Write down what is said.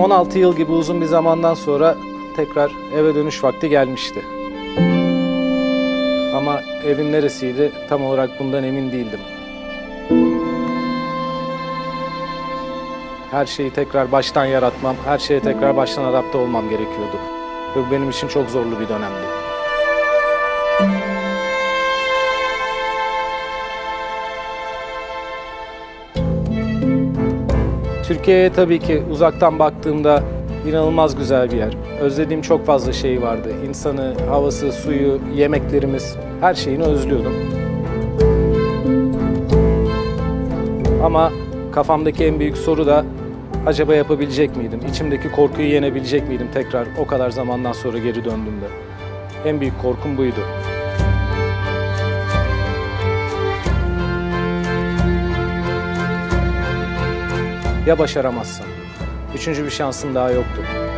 16 yıl gibi uzun bir zamandan sonra tekrar eve dönüş vakti gelmişti. Ama evin neresiydi tam olarak bundan emin değildim. Her şeyi tekrar baştan yaratmam, her şeye tekrar baştan adapte olmam gerekiyordu. Ve bu benim için çok zorlu bir dönemdi. Türkiye'ye tabii ki uzaktan baktığımda inanılmaz güzel bir yer. Özlediğim çok fazla şey vardı. İnsanı, havası, suyu, yemeklerimiz, her şeyini özlüyordum. Ama kafamdaki en büyük soru da acaba yapabilecek miydim? İçimdeki korkuyu yenebilecek miydim tekrar o kadar zamandan sonra geri döndüğümde? En büyük korkum buydu. Ya başaramazsam? Üçüncü bir şansım daha yoktu.